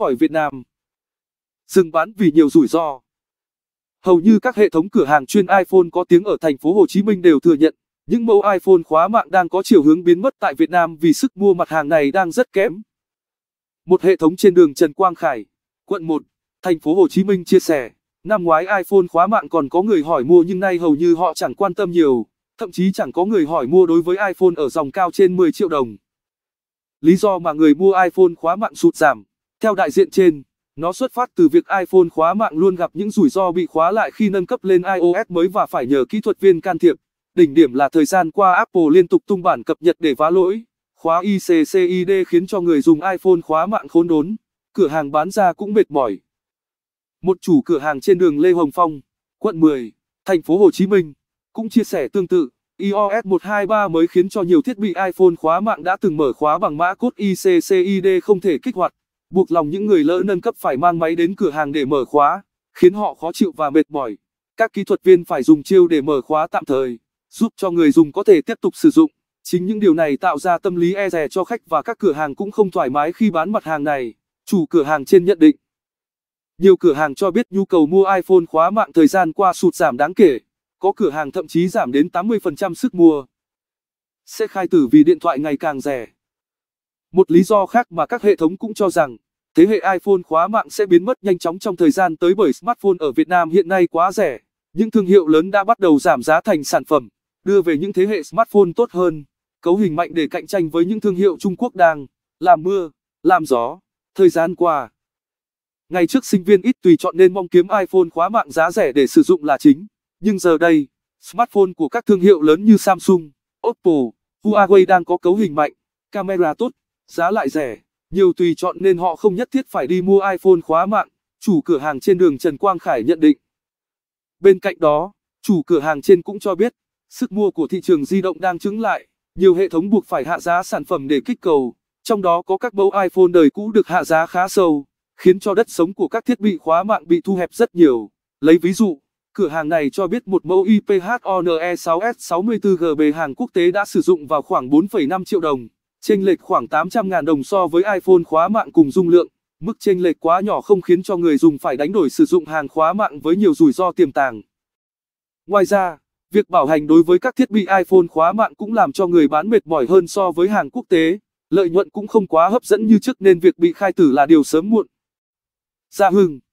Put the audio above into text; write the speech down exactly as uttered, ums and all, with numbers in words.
khỏi Việt Nam. Dừng bán vì nhiều rủi ro. Hầu như các hệ thống cửa hàng chuyên iPhone có tiếng ở thành phố Hồ Chí Minh đều thừa nhận, những mẫu iPhone khóa mạng đang có chiều hướng biến mất tại Việt Nam vì sức mua mặt hàng này đang rất kém. Một hệ thống trên đường Trần Quang Khải, quận một, thành phố Hồ Chí Minh chia sẻ, năm ngoái iPhone khóa mạng còn có người hỏi mua nhưng nay hầu như họ chẳng quan tâm nhiều, thậm chí chẳng có người hỏi mua đối với iPhone ở dòng cao trên mười triệu đồng. Lý do mà người mua iPhone khóa mạng sụt giảm, theo đại diện trên, nó xuất phát từ việc iPhone khóa mạng luôn gặp những rủi ro bị khóa lại khi nâng cấp lên iOS mới và phải nhờ kỹ thuật viên can thiệp. Đỉnh điểm là thời gian qua Apple liên tục tung bản cập nhật để vá lỗi, khóa I C C I D khiến cho người dùng iPhone khóa mạng khốn đốn, cửa hàng bán ra cũng mệt mỏi. Một chủ cửa hàng trên đường Lê Hồng Phong, quận mười, thành phố Hồ Chí Minh, cũng chia sẻ tương tự, i O S một hai ba mới khiến cho nhiều thiết bị iPhone khóa mạng đã từng mở khóa bằng mã code I C C I D không thể kích hoạt, buộc lòng những người lỡ nâng cấp phải mang máy đến cửa hàng để mở khóa, khiến họ khó chịu và mệt mỏi. Các kỹ thuật viên phải dùng chiêu để mở khóa tạm thời, giúp cho người dùng có thể tiếp tục sử dụng. Chính những điều này tạo ra tâm lý e dè cho khách và các cửa hàng cũng không thoải mái khi bán mặt hàng này, chủ cửa hàng trên nhận định. Nhiều cửa hàng cho biết nhu cầu mua iPhone khóa mạng thời gian qua sụt giảm đáng kể, có cửa hàng thậm chí giảm đến tám mươi phần trăm sức mua. Sẽ khai tử vì điện thoại ngày càng rẻ. Một lý do khác mà các hệ thống cũng cho rằng, thế hệ iPhone khóa mạng sẽ biến mất nhanh chóng trong thời gian tới bởi smartphone ở Việt Nam hiện nay quá rẻ, những thương hiệu lớn đã bắt đầu giảm giá thành sản phẩm, đưa về những thế hệ smartphone tốt hơn, cấu hình mạnh để cạnh tranh với những thương hiệu Trung Quốc đang làm mưa, làm gió, thời gian qua. Ngày trước sinh viên ít tùy chọn nên mong kiếm iPhone khóa mạng giá rẻ để sử dụng là chính, nhưng giờ đây, smartphone của các thương hiệu lớn như Samsung, Oppo, Huawei đang có cấu hình mạnh, camera tốt, giá lại rẻ, nhiều tùy chọn nên họ không nhất thiết phải đi mua iPhone khóa mạng, chủ cửa hàng trên đường Trần Quang Khải nhận định. Bên cạnh đó, chủ cửa hàng trên cũng cho biết, sức mua của thị trường di động đang chững lại, nhiều hệ thống buộc phải hạ giá sản phẩm để kích cầu, trong đó có các mẫu iPhone đời cũ được hạ giá khá sâu, khiến cho đất sống của các thiết bị khóa mạng bị thu hẹp rất nhiều. Lấy ví dụ, cửa hàng này cho biết một mẫu iPhone sáu S sáu mươi tư gi bi hàng quốc tế đã sử dụng vào khoảng bốn phẩy năm triệu đồng, chênh lệch khoảng tám trăm nghìn đồng so với iPhone khóa mạng cùng dung lượng. Mức chênh lệch quá nhỏ không khiến cho người dùng phải đánh đổi sử dụng hàng khóa mạng với nhiều rủi ro tiềm tàng. Ngoài ra, việc bảo hành đối với các thiết bị iPhone khóa mạng cũng làm cho người bán mệt mỏi hơn so với hàng quốc tế, lợi nhuận cũng không quá hấp dẫn như trước nên việc bị khai tử là điều sớm muộn. Gia Hưng.